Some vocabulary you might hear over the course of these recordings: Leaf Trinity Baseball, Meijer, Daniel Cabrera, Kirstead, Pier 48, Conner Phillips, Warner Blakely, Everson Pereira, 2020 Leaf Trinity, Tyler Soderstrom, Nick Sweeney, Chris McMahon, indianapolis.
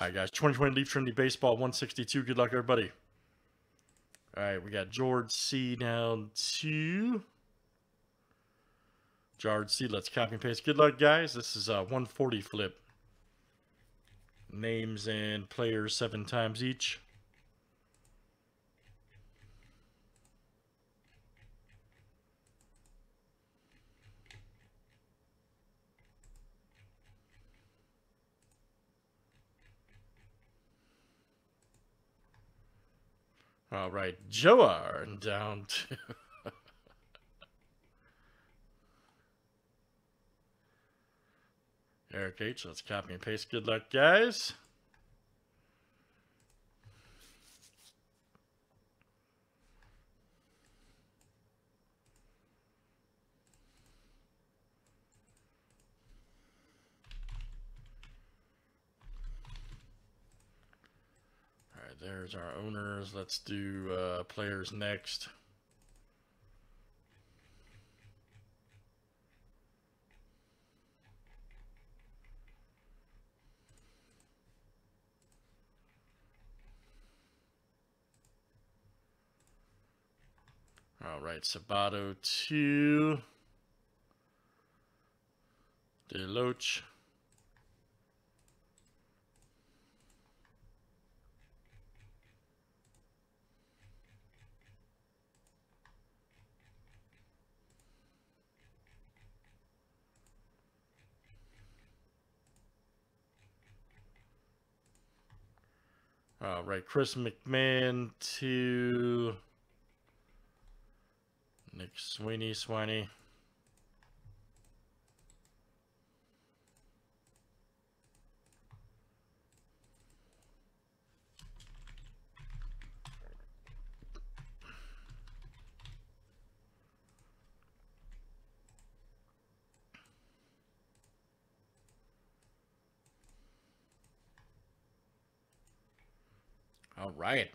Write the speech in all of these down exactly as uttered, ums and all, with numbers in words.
All right, guys. twenty twenty Leaf Trinity Baseball one sixty-two. Good luck, everybody. All right, we got George C down two. George C, let's copy and paste. Good luck, guys. This is a one forty flip. Names and players seven times each. All right, Joar and down two. Eric H, let's copy and paste. Good luck, guys. All right, there's our owners. Let's do uh, players next. All right, Sabato two, Deloach, all right, Chris McMahon two. Nick Sweeney, Swiney. All right.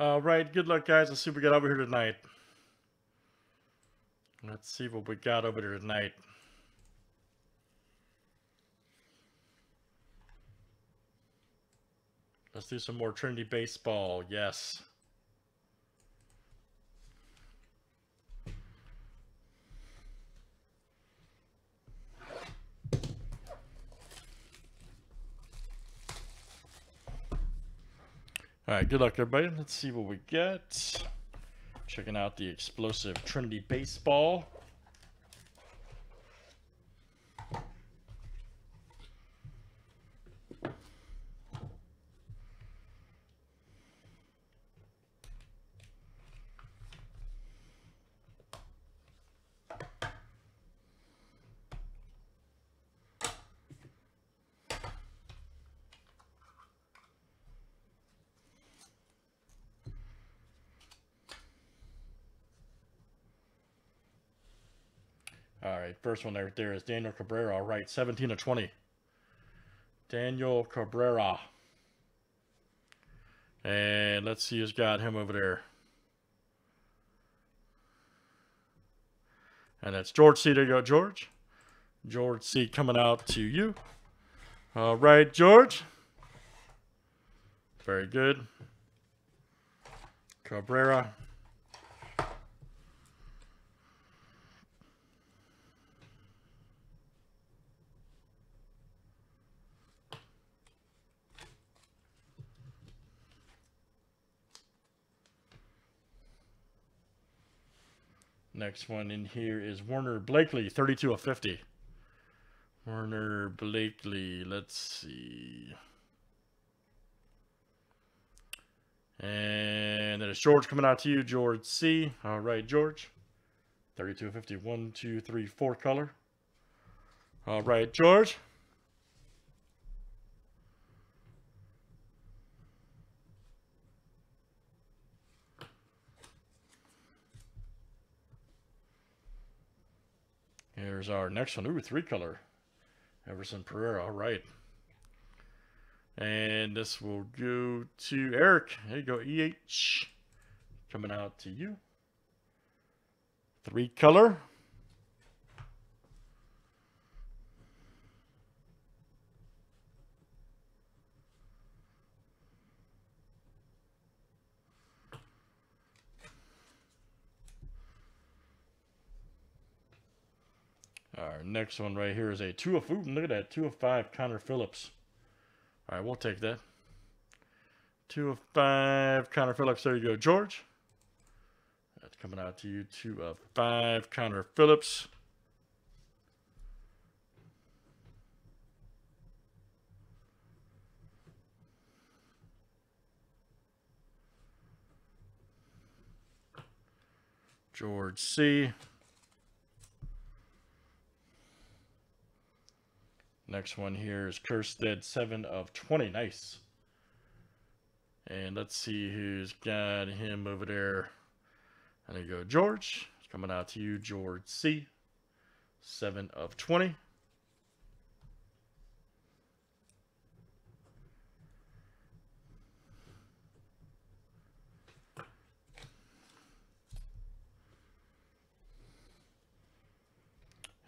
All right, good luck, guys. Let's see what we got over here tonight. Let's see what we got over here tonight. Let's do some more Trinity baseball. Yes. All right, good luck, everybody. Let's see what we get. Checking out the explosive Trinity baseball. All right, first one right there is Daniel Cabrera. All right, seventeen of twenty. Daniel Cabrera. And let's see who's got him over there. And that's George C. There you go, George. George C. coming out to you. All right, George. Very good. Cabrera. Next one in here is Warner Blakely, thirty-two of fifty. Warner Blakely, let's see. And there's George coming out to you, George C. All right, George. thirty-two of fifty, one, two, three, four color. All right, George. Here's our next one. Ooh, three color. Everson Pereira. All right. And this will go to Eric. There you go. E H. Coming out to you. Three color. Our next one right here is a two of, ooh, look at that, two of five, Conner Phillips. All right, we'll take that. Two of five, Conner Phillips. There you go, George. That's coming out to you, two of five, Conner Phillips. George C. Next one here is Kirstead, seven of twenty. Nice. And let's see who's got him over there. And there you go, George. It's coming out to you, George C. seven of twenty.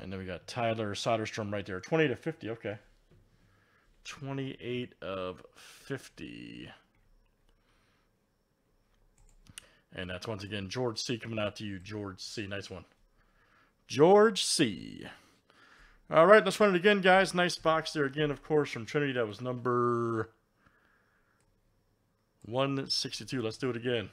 And then we got Tyler Soderstrom right there. twenty-eight of fifty. Okay. twenty-eight of fifty. And that's once again George C. coming out to you, George C. Nice one. George C. All right. Let's run it again, guys. Nice box there again, of course, from Trinity. That was number one sixty-two. Let's do it again.